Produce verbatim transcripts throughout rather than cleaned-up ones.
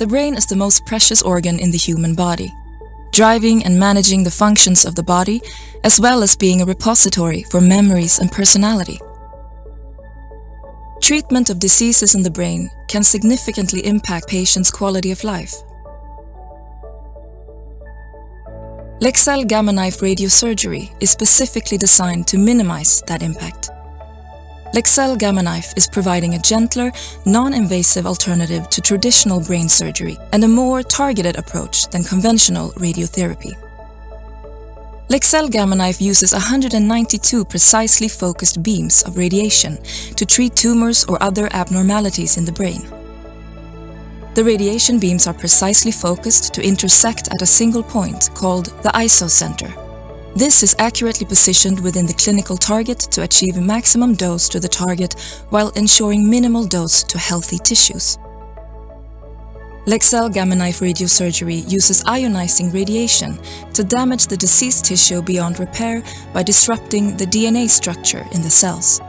The brain is the most precious organ in the human body, driving and managing the functions of the body, as well as being a repository for memories and personality. Treatment of diseases in the brain can significantly impact patients' quality of life. Leksell Gamma Knife radiosurgery is specifically designed to minimize that impact. Leksell Gamma Knife is providing a gentler, non-invasive alternative to traditional brain surgery and a more targeted approach than conventional radiotherapy. Leksell Gamma Knife uses one hundred ninety-two precisely focused beams of radiation to treat tumors or other abnormalities in the brain. The radiation beams are precisely focused to intersect at a single point called the isocenter. This is accurately positioned within the clinical target to achieve maximum dose to the target while ensuring minimal dose to healthy tissues. Leksell Gamma Knife radiosurgery uses ionizing radiation to damage the diseased tissue beyond repair by disrupting the D N A structure in the cells.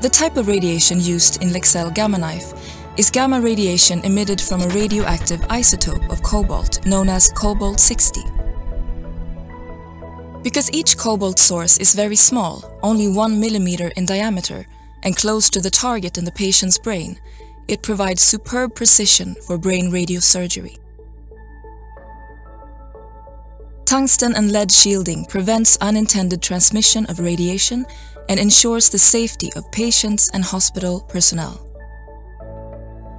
The type of radiation used in Leksell Gamma Knife is gamma radiation emitted from a radioactive isotope of cobalt known as cobalt sixty. Because each cobalt source is very small, only one millimeter in diameter, and close to the target in the patient's brain, it provides superb precision for brain radiosurgery. Tungsten and lead shielding prevents unintended transmission of radiation and ensures the safety of patients and hospital personnel.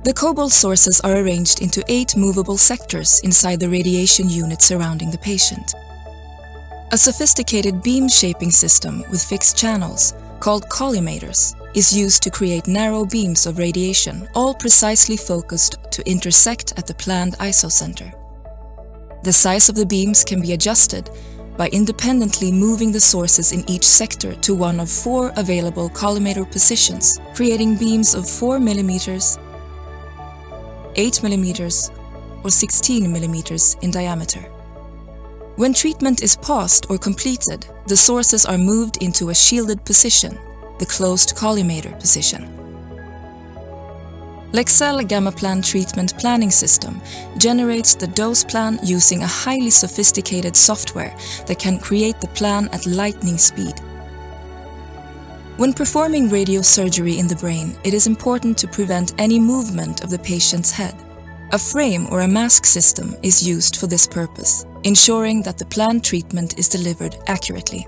The cobalt sources are arranged into eight movable sectors inside the radiation unit surrounding the patient. A sophisticated beam shaping system with fixed channels, called collimators, is used to create narrow beams of radiation, all precisely focused to intersect at the planned isocenter. The size of the beams can be adjusted by independently moving the sources in each sector to one of four available collimator positions, creating beams of four millimeters, eight millimeters or sixteen millimeters in diameter. When treatment is paused or completed, the sources are moved into a shielded position, the closed collimator position. Leksell GammaPlan treatment planning system generates the dose plan using a highly sophisticated software that can create the plan at lightning speed. When performing radiosurgery in the brain, it is important to prevent any movement of the patient's head. A frame or a mask system is used for this purpose, ensuring that the planned treatment is delivered accurately.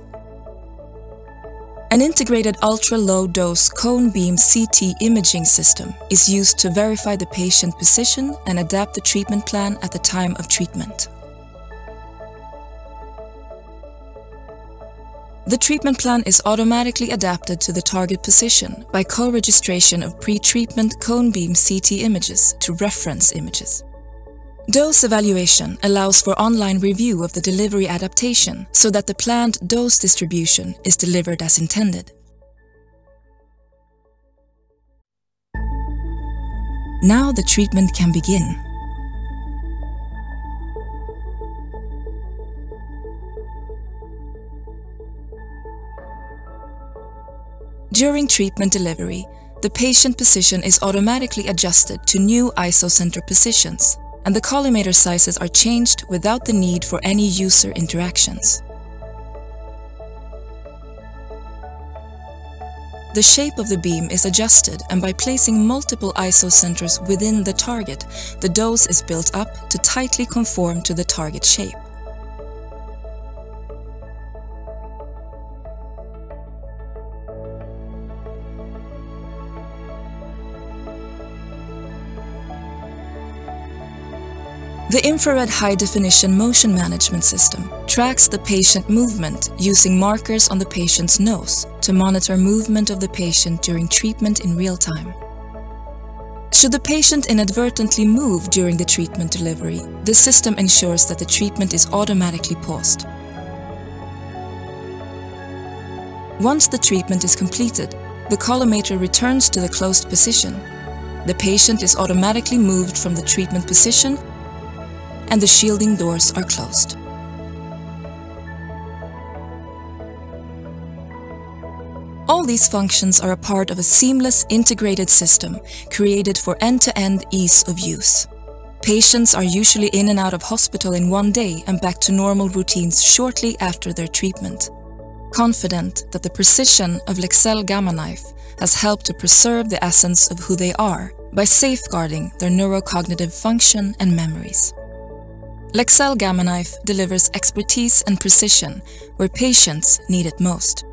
An integrated ultra-low-dose cone beam C T imaging system is used to verify the patient position and adapt the treatment plan at the time of treatment. The treatment plan is automatically adapted to the target position by co-registration of pre-treatment cone beam C T images to reference images. Dose evaluation allows for online review of the delivery adaptation so that the planned dose distribution is delivered as intended. Now the treatment can begin. During treatment delivery, the patient position is automatically adjusted to new isocenter positions, and the collimator sizes are changed without the need for any user interactions. The shape of the beam is adjusted, and by placing multiple isocenters within the target, the dose is built up to tightly conform to the target shape. The infrared high-definition motion management system tracks the patient movement using markers on the patient's nose to monitor movement of the patient during treatment in real time. Should the patient inadvertently move during the treatment delivery, the system ensures that the treatment is automatically paused. Once the treatment is completed, the collimator returns to the closed position. The patient is automatically moved from the treatment position and the shielding doors are closed. All these functions are a part of a seamless, integrated system created for end-to-end ease of use. Patients are usually in and out of hospital in one day and back to normal routines shortly after their treatment. Confident that the precision of Leksell Gamma Knife has helped to preserve the essence of who they are by safeguarding their neurocognitive function and memories. Leksell Gamma Knife delivers expertise and precision where patients need it most.